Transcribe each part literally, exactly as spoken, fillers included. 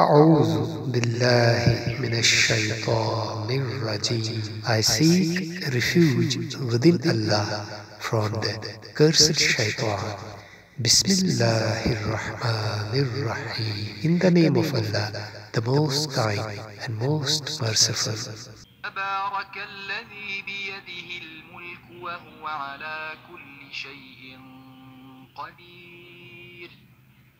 أعوذ بالله من الشيطان الرجيم. I seek refuge within Allah from the cursed shaitan. Bismillahirrahmanirrahim. In the name of Allah, the most kind and most merciful. تبارك الذي بيده الملك وهو على كل شيء قدير.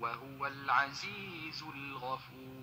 وهو العزيز الغفور.